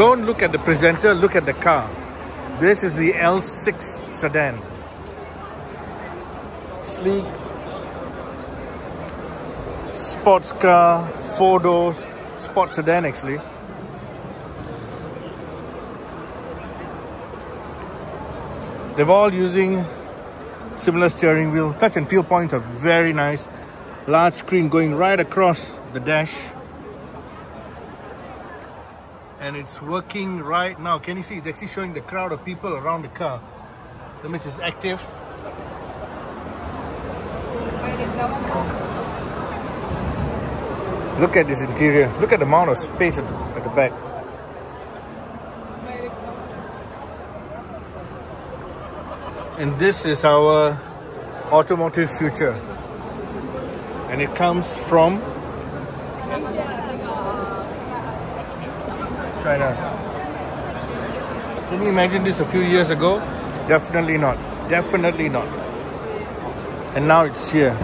Don't look at the presenter, look at the car. This is the L6 sedan. Sleek, sports car, four doors, sports sedan actually. They're all using similar steering wheel. Touch and feel points are very nice. Large screen going right across the dash. And it's working right now. Can you see? It's actually showing the crowd of people around the car. That means it's active. Look at this interior. Look at the amount of space at the back. And this is our automotive future. And it comes from China. Can you imagine this a few years ago? Definitely not. Definitely not. And now it's here.